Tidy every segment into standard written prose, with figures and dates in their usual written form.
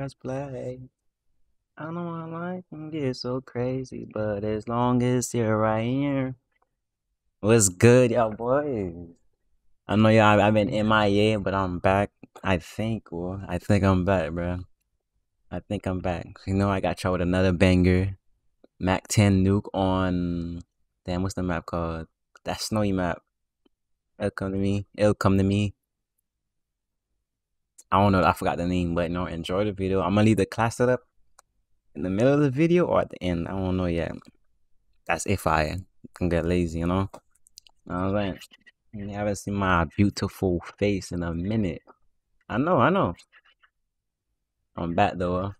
press play. I know my life can get so crazy, but as long as you're right here. What's good, y'all boys? I know y'all, I've been MIA, but I'm back. I think I'm back, bro. I think I'm back. You know, I got y'all with another banger. Mac-10 nuke on... Damn, what's the map called? That snowy map. It'll come to me. I don't know. I forgot the name, but no, enjoy the video. I'm going to leave the class setup in the middle of the video or at the end. I don't know yet. That's if I can get lazy, you know? I'm like, you haven't seen my beautiful face in a minute. I know. I'm back, though.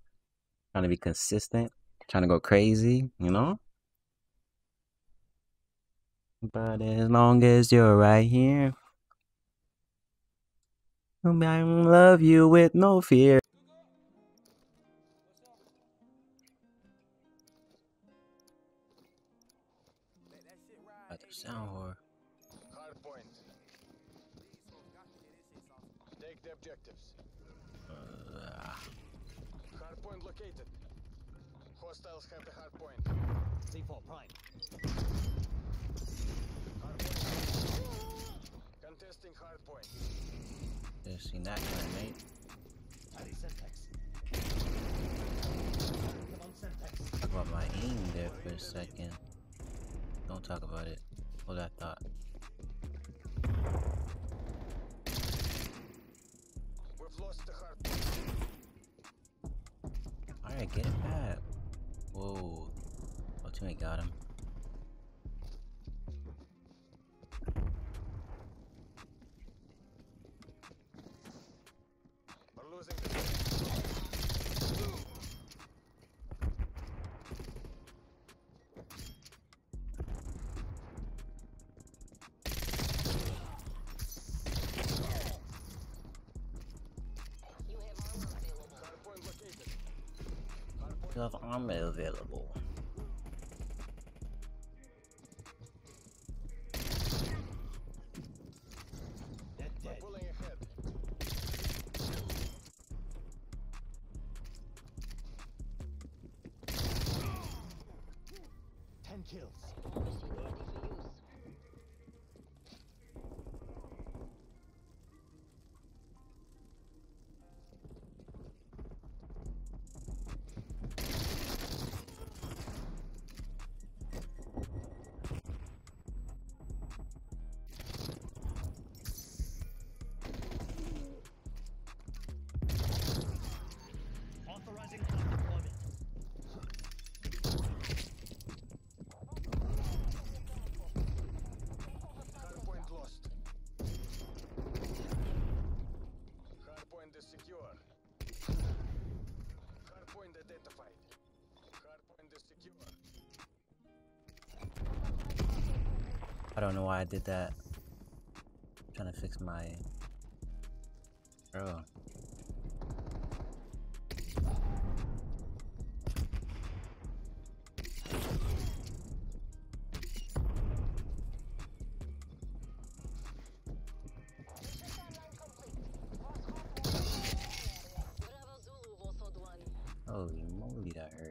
Trying to be consistent. Trying to go crazy, you know? But as long as you're right here, I love you with no fear. Let that sound horror. Hard point. Take the objectives. Hard point located. Hostiles have the hard point. C4 prime. Contesting hard point. Just seen that guy, mate. Talk about my aim there for a second. Don't talk about it. Hold that thought. We've lost the hard point. Alright, get it back. Whoa. Oh, teammate got him. Of armor available. I don't know why I did that. I'm trying to fix my bro. Holy moly, that hurt.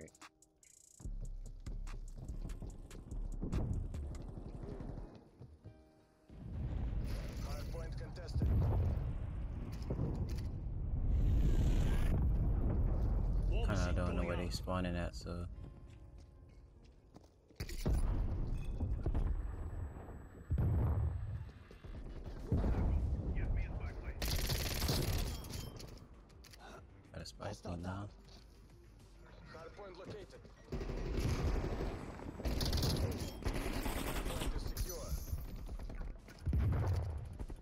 I don't know where they spawning at, so got a spy spawn now. Hardpoint located. Hardpoint is secure.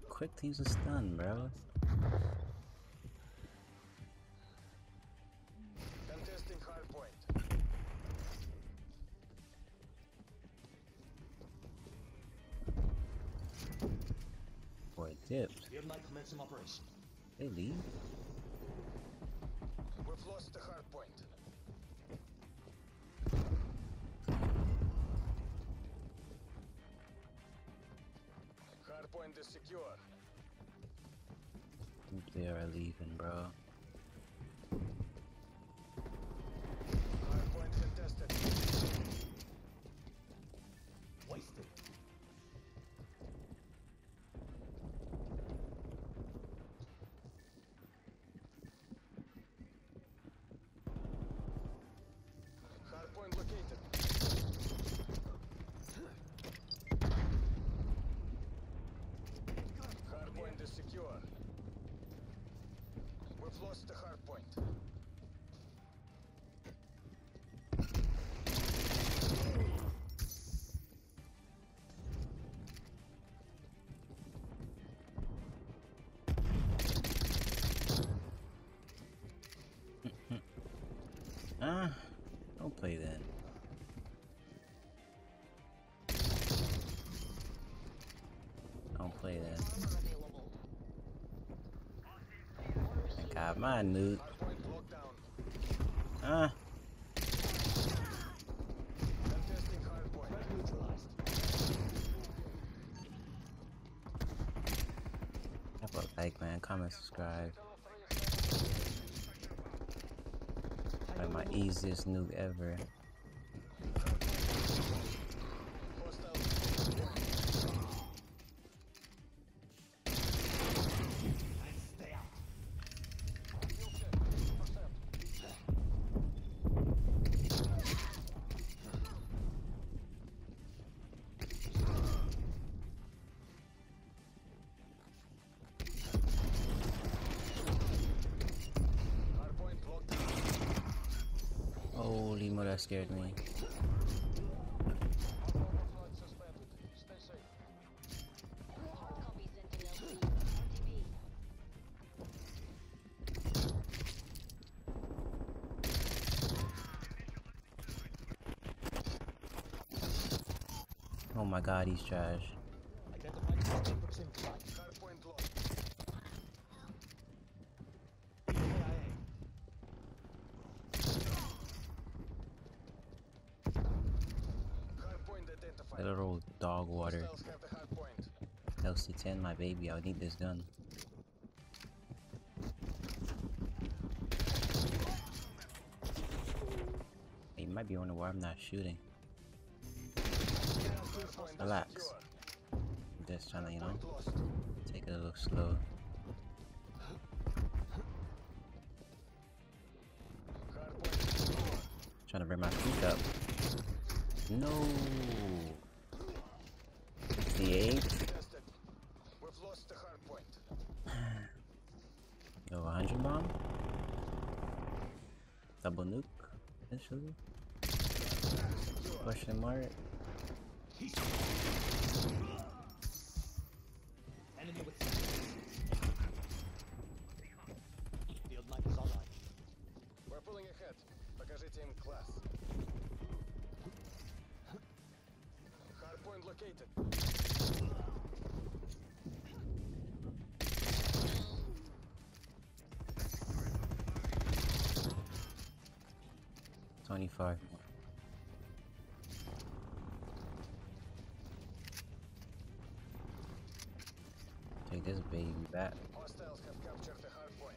Quick to use a stun, bro. Tips. You're not commencing operation. They leave. We've lost the hard point. Hard point is secure. They are leaving, bro. Huh? Don't play that. Don't play that. I got mine, dude. Huh? Like, man, comment, subscribe. Like my easiest nuke ever. Holy mother, that scared me. Oh my god, he's trash. Literal dog water. LC-10, my baby. I need this gun. Hey, you might be wondering why I'm not shooting. Relax. I'm just trying to, you know, take it a little slow. Trying to bring my feet up. No. 68. We've lost the hard point. Yo, 100 bomb. Double nuke. Actually. Question mark. Enemy with field night is online. We're pulling ahead. Покажите им класс. Hardpoint located. Take this baby back. Hostiles have captured the hard point.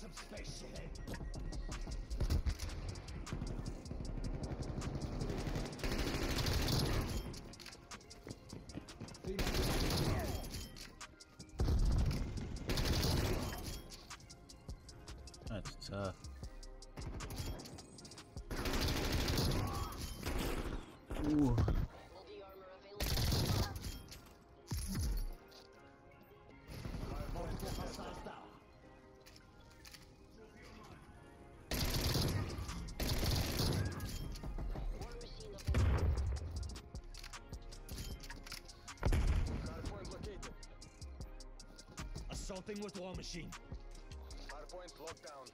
Some space ahead. That's tough. Ooh. Something with war machine. Hardpoint locked down.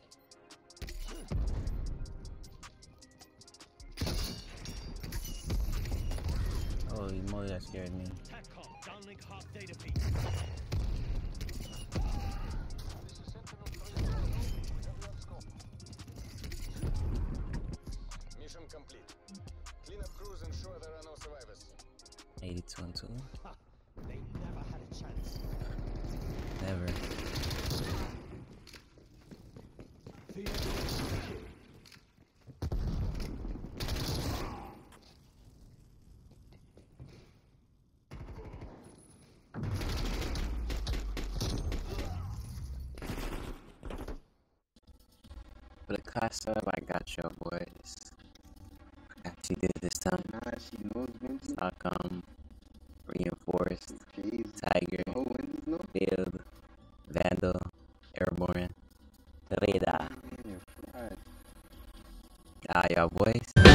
Oh, you more that scared me. TACCOM, downlink hot data feed. Mission complete. Clean up crews, ensure there are no survivors. 82 and 2. They never had a chance. Never. For the class up, I got your boys. She did this time. She knows when to Stockholm, Reinforced, Tiger, Field, Vandal, Airborne, Delayed. Ah, y'all boys.